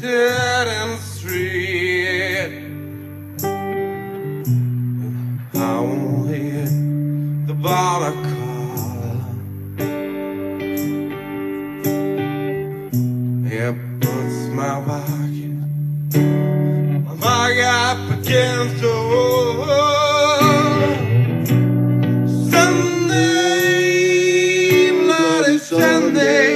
Dead and street, and I won't hear the border call. It puts my back up against the wall. Sunday, bloody Sunday.